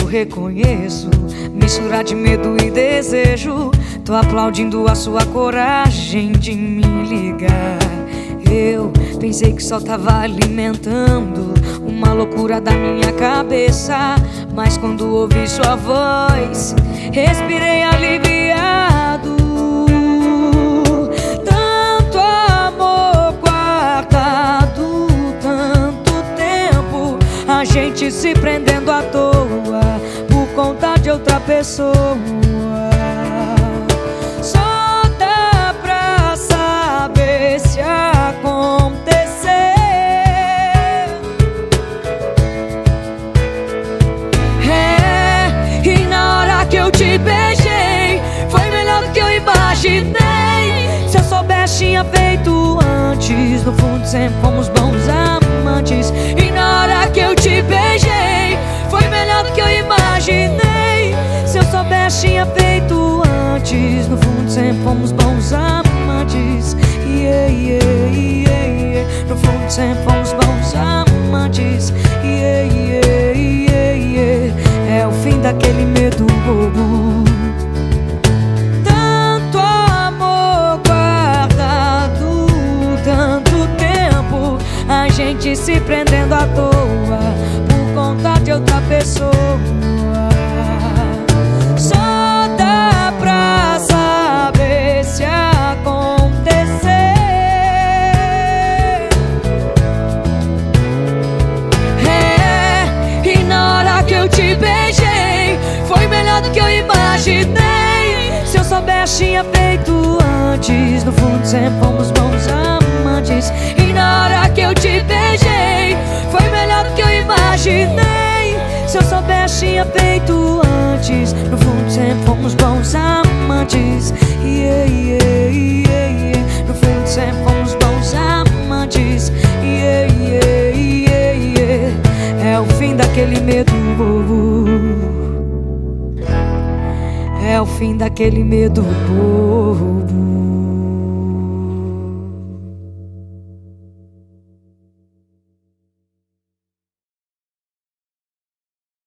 eu reconheço, mistura de medo e desejo. Tô aplaudindo a sua coragem de me ligar. Eu pensei que só tava alimentando uma loucura da minha cabeça, mas quando ouvi sua voz, respirei aliviado. Tanto amor guardado, tanto tempo, a gente se prendendo à toa por conta de outra pessoa. Só dá pra saber se acontecer. É, e na hora que eu te beijei, foi melhor do que eu imaginei. Se eu soubesse, tinha feito antes. No fundo, sempre fomos bons amantes. E na hora que eu te beijei, foi melhor do que eu imaginei. Se eu soubesse, tinha feito antes. No fundo sempre fomos bons amantes, yeah, yeah, yeah, yeah. No fundo sempre fomos bons amantes, yeah, yeah, yeah, yeah. É o fim daquele medo bobo. Tanto amor guardado, tanto tempo, a gente se prendendo à toa por conta de outra pessoa. Se eu soubesse, tinha feito antes. No fundo sempre fomos bons amantes. E na hora que eu te beijei, foi melhor do que eu imaginei. Se eu soubesse, tinha feito antes. No fundo sempre fomos bons amantes, yeah, yeah, yeah, yeah. No fundo sempre fomos bons amantes, yeah, yeah, yeah, yeah. É o fim daquele medo bobo. É o fim daquele medo bobo.